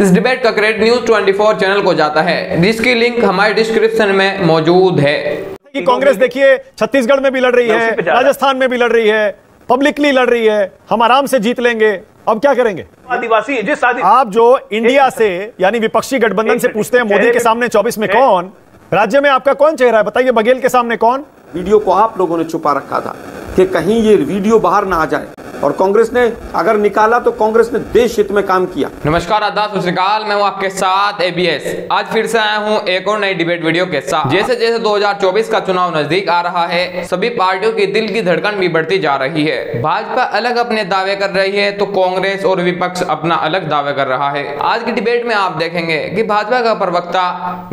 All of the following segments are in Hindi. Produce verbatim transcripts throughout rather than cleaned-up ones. इस डिबेट का क्रेडिट न्यूज चौबीस चैनल को जाता है, जिसकी लिंक हमारे डिस्क्रिप्शन में मौजूद है। कि कांग्रेस देखिए छत्तीसगढ़ में भी लड़ रही है, राजस्थान में भी लड़ रही है, पब्लिकली लड़ रही है, हम आराम से जीत लेंगे। अब क्या करेंगे आदिवासी जिस आप जो इंडिया से यानी विपक्षी गठबंधन से पूछते हैं मोदी के सामने चौबीस में कौन, राज्य में आपका कौन चेहरा है बताइए, बघेल के सामने कौन? वीडियो को आप लोगों ने छुपा रखा था कि कहीं ये वीडियो बाहर ना आ जाए, और कांग्रेस ने अगर निकाला तो कांग्रेस ने देश हित में काम किया। नमस्कार आदाब, सत श्री अकाल, मैं हूं आपके साथ एबीएस। आज फिर से आया हूं एक और नई डिबेट वीडियो के साथ। जैसे जैसे दो हज़ार चौबीस का चुनाव नजदीक आ रहा है, सभी पार्टियों के दिल की धड़कन भी बढ़ती जा रही है। भाजपा अलग अपने दावे कर रही है तो कांग्रेस और विपक्ष अपना अलग दावे कर रहा है। आज की डिबेट में आप देखेंगे की भाजपा का प्रवक्ता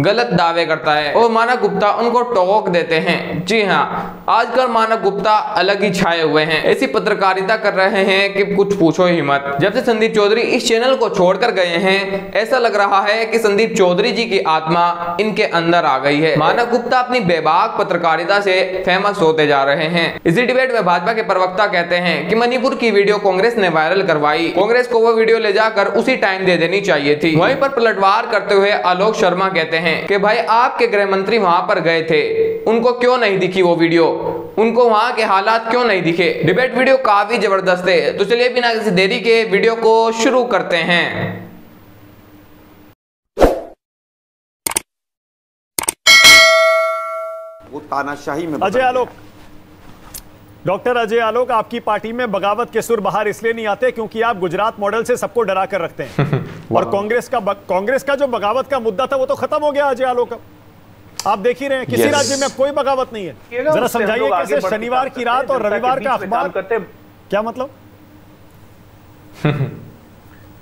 गलत दावे करता है और मानक गुप्ता उनको टोक देते हैं। जी हाँ, आजकल मानक गुप्ता अलग ही छाए हुए हैं, ऐसी पत्रकारिता कर रहे हैं कि कुछ पूछो ही मत। जब से संदीप चौधरी इस चैनल को छोड़कर गए हैं, ऐसा लग रहा है कि संदीप चौधरी जी की आत्मा इनके अंदर आ गई है। मानक गुप्ता अपनी बेबाक पत्रकारिता से फेमस होते जा रहे हैं। इसी डिबेट में भाजपा के प्रवक्ता कहते हैं कि मणिपुर की वीडियो कांग्रेस ने वायरल करवाई, कांग्रेस को वो वीडियो ले जाकर उसी टाइम दे देनी चाहिए थी। वहीं पर पलटवार करते हुए आलोक शर्मा कहते हैं कि भाई आपके गृह मंत्री वहाँ पर गए थे, उनको क्यों नहीं दिखी वो वीडियो, उनको वहाँ के हालात क्यों नहीं दिखे। डिबेट वीडियो काफी जबरदस्त है, तो चलिए बिना किसी देरी के वीडियो को शुरू करते हैं। वो तानाशाही में अजय आलोक, डॉक्टर अजय आलोक, आपकी पार्टी में बगावत के सुर बाहर इसलिए नहीं आते क्योंकि आप गुजरात मॉडल से सबको डरा कर रखते हैं। और कांग्रेस का कांग्रेस का जो बगावत का मुद्दा था वो तो खत्म हो गया। अजय आलोक, आप देख ही रहे हैं किसी yes. राज्य में कोई बगावत नहीं है। जरा समझाइए कैसे शनिवार की रात और रविवार का अखबार करते क्या मतलब?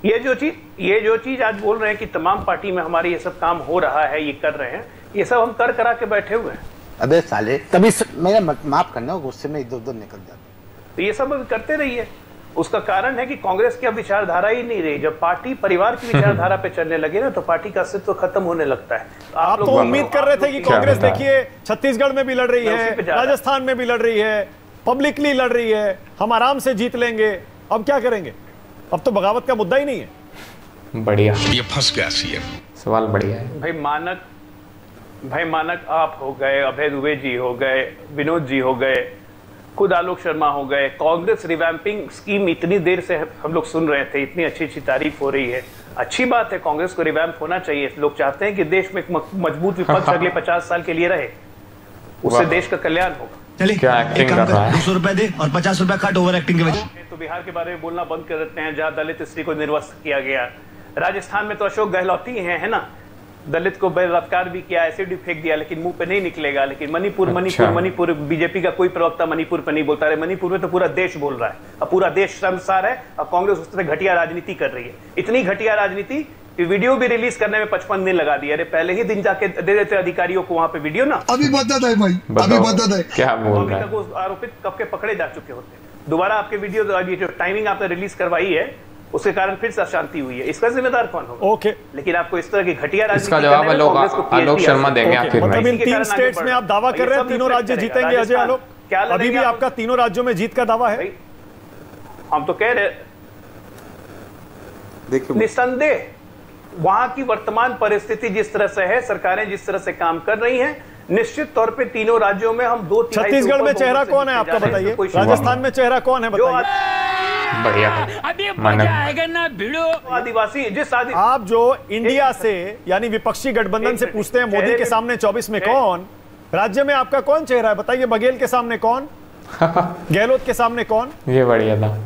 ये जो चीज ये जो चीज आज बोल रहे हैं कि तमाम पार्टी में हमारे ये सब काम हो रहा है, ये कर रहे हैं, ये सब हम कर करा के बैठे हुए हैं। अबे साले, कभी मेरा माफ करना, गुस्से में इधर उधर निकल जाता, तो ये सब करते रहिए। उसका कारण है कि कांग्रेस की अब विचारधारा ही नहीं रही। जब पार्टी परिवार की विचारधारा पे चलने लगे ना तो पार्टी का अस्तित्व तो खत्म होने लगता है। तो आप, आप तो उम्मीद कर रहे थे कि कांग्रेस देखिए छत्तीसगढ़ में भी लड़ रही है, राजस्थान में भी लड़ रही है, पब्लिकली लड़ रही है, हम आराम से जीत लेंगे। अब क्या करेंगे? अब तो बगावत का मुद्दा ही नहीं है। बढ़िया, ये फंस गया सीएम, सवाल बढ़िया है भाई। मानक भाई मानक आप हो गए, अभय दुबे जी हो गए, विनोद जी हो गए, खुद आलोक शर्मा हो गए। कांग्रेस रिवैम्पिंग स्कीम इतनी देर से हम लोग सुन रहे थे, इतनी अच्छी अच्छी तारीफ हो रही है। अच्छी बात है, कांग्रेस को रिवैम्प होना चाहिए। लोग चाहते हैं कि देश में एक मजबूत विपक्ष अगले पचास साल के लिए रहे, उससे देश का कल्याण होगा। चलिए दो सौ रुपए दे और पचास रुपए कट ओवर एक्टिंग के वजह तो बिहार के बारे में बोलना बंद कर देते हैं, जहाँ दलित स्त्री को निर्वस्त्र किया गया। राजस्थान में तो अशोक गहलोत ही है ना, दलित को बलात्कार भी किया, एसिड भी फेंक दिया, लेकिन मुंह पे नहीं निकलेगा। लेकिन मणिपुर मणिपुर मणिपुर बीजेपी का कोई प्रवक्ता मणिपुर पे नहीं बोलता है। मणिपुर में तो पूरा देश बोल रहा है, अब पूरा देश शर्मसार है, अब कांग्रेस उससे घटिया राजनीति कर रही है। इतनी घटिया राजनीति कि वीडियो भी रिलीज करने में पचपन दिन लगा दिया। अरे पहले ही दिन जाके दे देते अधिकारियों को वहाँ पे वीडियो ना। अभी मदद है भाई, अभी मदद है। क्या बोल रहा है? तक आरोपित कब के पकड़े जा चुके होते, दोबारा आपके वीडियो टाइमिंग आपने रिलीज करवाई है, उसके कारण फिर से अशांति हुई है। इसका जिम्मेदार कौन होगा? ओके, लेकिन आपको इस तरह की घटिया राजनीति करने में कांग्रेस को आलोक शर्मा देंगे आखिर में। मतलब इन तीन स्टेट्स में आप दावा कर रहे हैं तीनों राज्य जीतेंगे अजय आलोक? क्या अभी भी आपका तीनों राज्यों में जीत का दावा है? हम तो कह रहे निस्संदेह वहां की वर्तमान परिस्थिति जिस तरह से है, सरकारें जिस तरह से काम कर रही है, निश्चित तौर पे तीनों राज्यों में हम दो। छत्तीसगढ़ में चेहरा कौन है आपका बताइए, राजस्थान में चेहरा कौन है बताइए। बढ़िया, अभी मजा आएगा ना भिड़ो आदिवासी जिस आदिवासी आप जो इंडिया से यानी विपक्षी गठबंधन से पूछते हैं मोदी के सामने चौबीस में कौन, राज्य में आपका कौन चेहरा है बताइए, बघेल के सामने कौन, गहलोत के सामने कौन? ये बढ़िया था।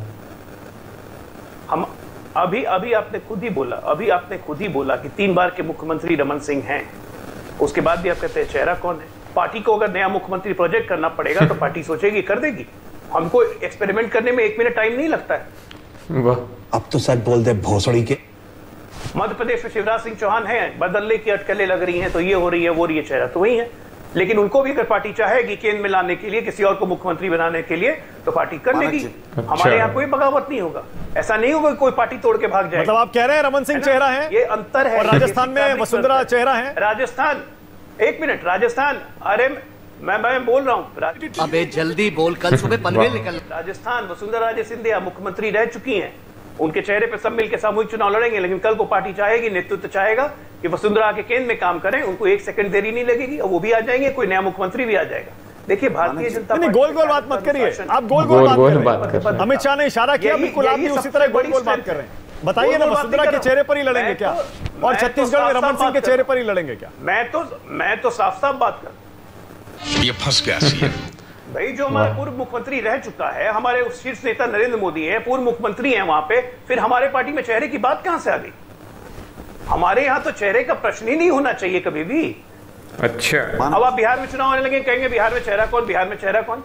हम अभी अभी आपने खुद ही बोला अभी आपने खुद ही बोला कि तीन बार के मुख्यमंत्री रमन सिंह हैं, उसके बाद भी आप कहते हैं चेहरा कौन है। पार्टी को अगर नया मुख्यमंत्री प्रोजेक्ट करना पड़ेगा तो पार्टी सोचेगी, कर देगी। हमको एक्सपेरिमेंट करने में एक मिनट टाइम नहीं लगता है। वाह, अब तो सच बोल दे भोसड़ी के। मध्य प्रदेश में शिवराज सिंह चौहान है, बदलने की अटकलें लग रही हैं, तो ये हो रही है, वो रही है, चेहरा तो वही है। लेकिन उनको भी अगर पार्टी चाहेगी केंद्र में लाने के लिए, किसी और को मुख्यमंत्री बनाने के लिए, तो पार्टी कर लेगी। हमारे यहाँ कोई बगावत नहीं होगा, ऐसा नहीं होगा कोई पार्टी तोड़ के भाग जाए। मतलब आप कह रहे हैं रमन सिंह चेहरा है, ये अंतर है। राजस्थान में वसुंधरा चेहरा है, राजस्थान एक मिनट राजस्थान अरे मैं मैं बोल रहा हूँ, अबे जल्दी बोल, कल सुबह पनवेल निकल। राजस्थान वसुंधरा राजे सिंधिया मुख्यमंत्री रह चुकी हैं, उनके चेहरे पे सब मिलकर सामूहिक चुनाव लड़ेंगे, लेकिन कल को पार्टी चाहेगी, नेतृत्व चाहेगा कि वसुंधरा के केंद्र में काम करें, उनको एक सेकंड देरी नहीं लगेगी और वो भी आ जाएंगे, कोई नया मुख्यमंत्री भी आ जाएगा। देखिए भारतीय जनता पार्टी गोल गोल बात मत करिए आप, गोल गोल बात कर रहे हैं। अमित शाह ने इशारा किया, बिल्कुल आप भी उसी तरह गोल गोल बात कर रहे हैं। बताइए ना, वसुंधरा के चेहरे पर ही लड़ेंगे क्या और छत्तीसगढ़ में रमन सिंह के चेहरे पर ही लड़ेंगे क्या? मैं तो मैं तो साफ साफ बात कर, ये फंस गया भाई, जो हमारा पूर्व मुख्यमंत्री रह चुका है, हमारे शीर्ष नेता नरेंद्र मोदी है, पूर्व मुख्यमंत्री हैं वहां पे, फिर हमारे पार्टी में चेहरे की बात कहां से आ गई? हमारे यहाँ तो चेहरे का प्रश्न ही नहीं होना चाहिए कभी भी। अच्छा, अब आप बिहार में चुनाव होने लगे, कहेंगे बिहार में चेहरा कौन, बिहार में चेहरा कौन?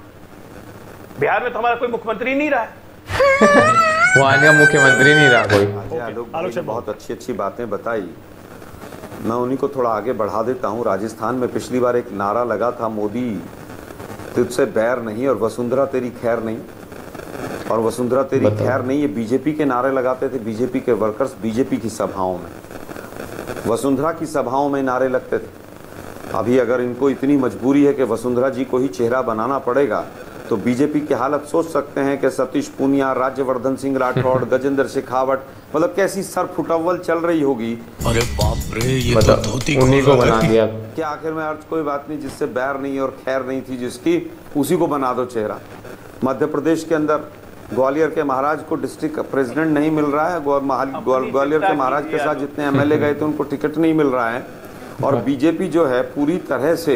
बिहार में तो हमारा कोई मुख्यमंत्री नहीं रहा वहां का मुख्यमंत्री नहीं रहा कोई। आलोक सर बहुत अच्छी अच्छी बातें बताई, मैं उन्हीं को थोड़ा आगे बढ़ा देता हूँ। राजस्थान में पिछली बार एक नारा लगा था, मोदी तुझसे बैर नहीं और वसुंधरा तेरी खैर नहीं, और वसुंधरा तेरी खैर नहीं ये बीजेपी के नारे लगाते थे, बीजेपी के वर्कर्स बीजेपी की सभाओं में, वसुंधरा की सभाओं में नारे लगते थे। अभी अगर इनको इतनी मजबूरी है कि वसुंधरा जी को ही चेहरा बनाना पड़ेगा, तो बीजेपी की हालत सोच सकते हैं कि सतीश पूनिया, राज्यवर्धन सिंह राठौड़, गजेंद्र शेखावत, मतलब कैसी सर फुटवल चल रही होगी। अरे बाप रे, ये मतलब तो धोती उन्हीं को बना दिया क्या? आखिर में अर्थ कोई बात नहीं, जिससे बैर नहीं और खैर नहीं थी जिसकी, उसी को बना दो चेहरा। मध्य प्रदेश के अंदर ग्वालियर के महाराज को डिस्ट्रिक्ट प्रेसिडेंट नहीं मिल रहा है, ग्वालियर के महाराज के साथ जितने एमएलए गए थे उनको टिकट नहीं मिल रहा है, और बीजेपी जो है पूरी तरह से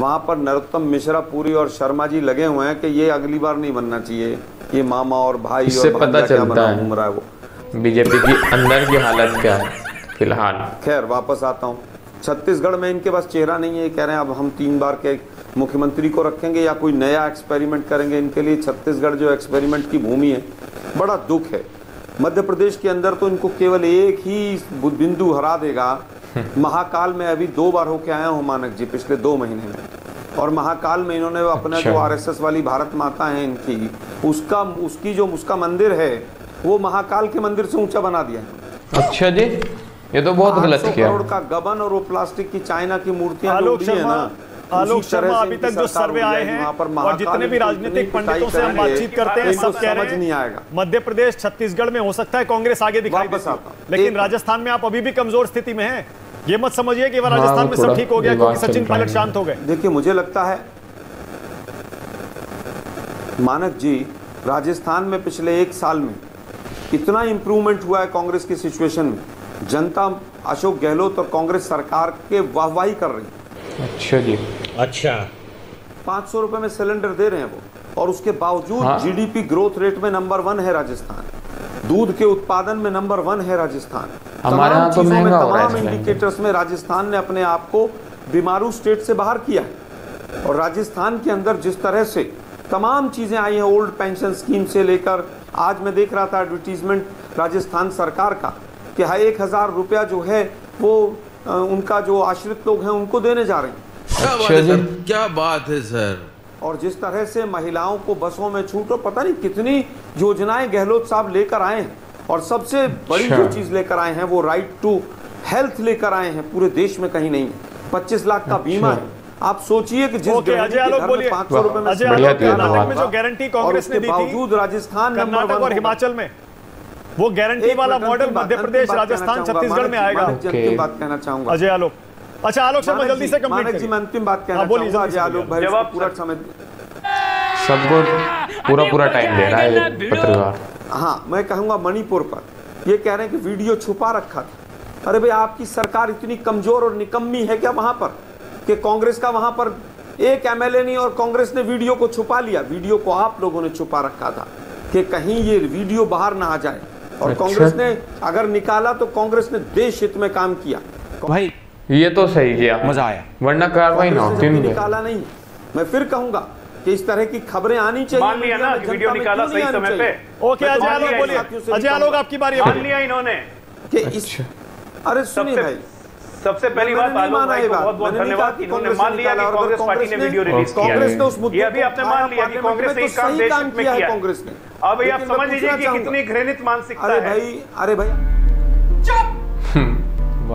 वहाँ पर नरोत्तम मिश्रा पूरी और शर्मा जी लगे हुए हैं कि ये अगली बार नहीं बनना चाहिए, ये मामा और भाई और पता चलता है घूम रहा है वो। बीजेपी की अंदर की हालत क्या है फिलहाल? खैर वापस आता हूँ, छत्तीसगढ़ में इनके पास चेहरा नहीं है, कह रहे हैं अब हम तीन बार के मुख्यमंत्री को रखेंगे या कोई नया एक्सपेरिमेंट करेंगे। इनके लिए छत्तीसगढ़ जो एक्सपेरिमेंट की भूमि है, बड़ा दुख है। मध्य प्रदेश के अंदर तो इनको केवल एक ही बिंदु हरा देगा। महाकाल में अभी दो बार होके आया हूँ मानक जी पिछले दो महीने में, और महाकाल में इन्होंने अपना जो आरएसएस वाली भारत माता है इनकी, उसका उसकी जो उसका मंदिर है वो महाकाल के मंदिर से ऊंचा बना दिया। अच्छा जी, ये तो बहुत गलत किया। पाँच सौ करोड़ का गबन और वो प्लास्टिक की चाइना की मूर्तियां है ना। आलोक शर्मा, अभी तक जो सर्वे आए हैं और जितने भी राजनीतिक पंडितों से हम बातचीत करते हैं, सब कह रहे हैं मध्य प्रदेश छत्तीसगढ़ में हो सकता है कांग्रेस आगे दिखाई दे, लेकिन राजस्थान में आप अभी भी कमजोर स्थिति में हैं। ये मत समझिए कि राजस्थान में सब ठीक हो गया क्योंकि सचिन पायलट शांत हो गए। देखिए मुझे लगता है मानक जी, राजस्थान में पिछले एक साल में कितना इंप्रूवमेंट हुआ है कांग्रेस की सिचुएशन में, जनता अशोक गहलोत और कांग्रेस सरकार के वाहवाही कर रही है। अच्छा जी, अच्छा, पाँच सौ रुपए में सिलेंडर दे रहे हैं वो, और उसके बावजूद हाँ? जीडीपी ग्रोथ रेट में नंबर वन है राजस्थान, दूध के उत्पादन में नंबर वन है राजस्थान, हमारे यहाँ तो महंगा हो रहा है। तमाम इंडिकेटर्स में राजस्थान ने अपने आप को बीमारू स्टेट से बाहर किया है, और राजस्थान के अंदर जिस तरह से तमाम चीजें आई हैं, ओल्ड पेंशन स्कीम से लेकर, आज मैं देख रहा था एडवर्टीजमेंट राजस्थान सरकार का कि हाँ एक हजार रुपया जो है वो उनका जो आश्रित लोग हैं उनको देने जा रहे हैं। क्या बात है सर। और जिस तरह से महिलाओं को बसों में छूट, और पता नहीं कितनी योजनाएं गहलोत साहब लेकर आए हैं, और सबसे बड़ी जो चीज लेकर आए हैं वो राइट टू हेल्थ लेकर आए हैं, पूरे देश में कहीं नहीं है। पच्चीस लाख का बीमा है। आप सोचिए कि जिस पाँच सौ रुपए में जो गारंटी कांग्रेस ने दी, बावजूद राजस्थान और हिमाचल में वो गारंटी वाला मॉडल मध्य प्रदेश, राजस्थान, छत्तीसगढ़ में आएगा। okay. बात कहना चाहूंगा अजय आलोक। अच्छा आलोक शर्मा जल्दी से कंप्लीट करिए। मैं अंतिम बात कहना चाहूंगा अजय आलोक भाई, पूरा समय सबको पूरा पूरा टाइम दे रहा है पत्रकार। हाँ, मैं कहूंगा मणिपुर पर ये कह रहे हैं कि वीडियो छुपा रखा था। अरे भाई, आपकी सरकार इतनी कमजोर और निकम्मी है क्या वहां पर कि कांग्रेस का वहां पर एक एमएलए नहीं, और कांग्रेस ने वीडियो को छुपा लिया। वीडियो को आप लोगों ने छुपा रखा था कि कहीं ये वीडियो बाहर ना आ जाए, और अच्छा? कांग्रेस ने अगर निकाला तो कांग्रेस ने देश हित में काम किया। भाई ये तो सही किया, मजा आया, वरना कार्रवाई ना होती। निकाला नहीं, मैं फिर कहूंगा कि इस तरह की खबरें आनी चाहिए। मान लिया ना वीडियो निकाला सही समय पे। ओके अजय आलोक बोलिए, अजय आलोक आपकी बारी। मान लिया इन्होंने कि इस, अरे सुनिए भाई, सबसे पहली बात आलोक भाई को बहुत बहुत धन्यवाद, इन्होंने मान लिया कि कांग्रेस पार्टी ने वीडियो रिलीज किया है, कांग्रेस ने उस मुद्दे को, ये भी आपने मान लिया कि कांग्रेस ने काम देश हित में किया है कांग्रेस ने। अब ये आप समझ लीजिए कि कितनी घृणित मानसिकता है। अरे भाई, अरे भाई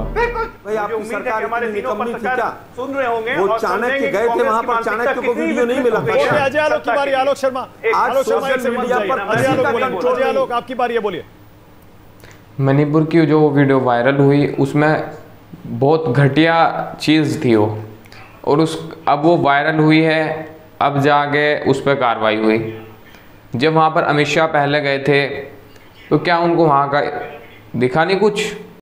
बिल्कुल भाई, आपकी सरकार हमारे दिनों पर सुन रहे होंगे, वो चाणक्य गए थे वहां पर, चाणक्य को वीडियो नहीं मिला। अजय आलोक की बारी, आलोक शर्मा, आलोक शर्मा से मीडिया पर। अजय आलोक, आपकी बारी है, बोलिए। मणिपुर की जो वीडियो वायरल हुई उसमें बहुत घटिया चीज़ थी वो, और उस अब वो वायरल हुई है, अब जाके उस पर कार्रवाई हुई। जब वहाँ पर अमित शाह पहले गए थे तो क्या उनको वहाँ का दिखा नहीं कुछ?